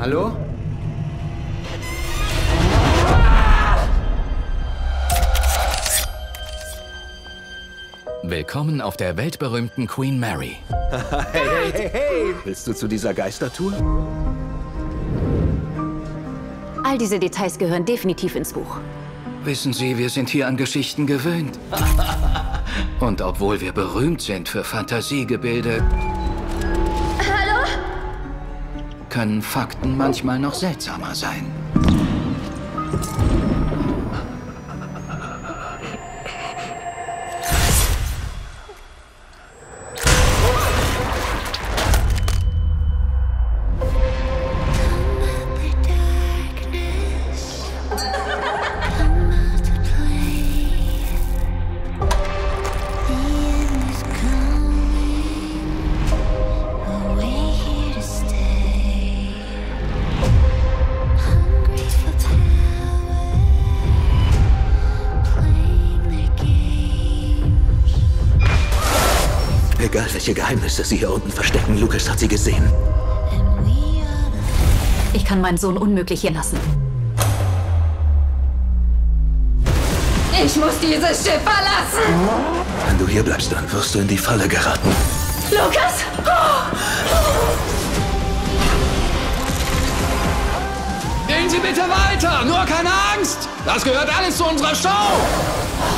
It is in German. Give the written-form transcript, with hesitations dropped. Hallo? Willkommen auf der weltberühmten Queen Mary. Hey, hey, hey! Willst du zu dieser Geistertour? All diese Details gehören definitiv ins Buch. Wissen Sie, wir sind hier an Geschichten gewöhnt. Und obwohl wir berühmt sind für Fantasiegebilde, hallo? Können Fakten manchmal noch seltsamer sein. Egal, welche Geheimnisse sie hier unten verstecken, Lucas hat sie gesehen. Ich kann meinen Sohn unmöglich hier lassen. Ich muss dieses Schiff verlassen! Wenn du hier bleibst, dann wirst du in die Falle geraten. Lucas! Gehen Sie bitte weiter! Nur keine Angst! Das gehört alles zu unserer Show!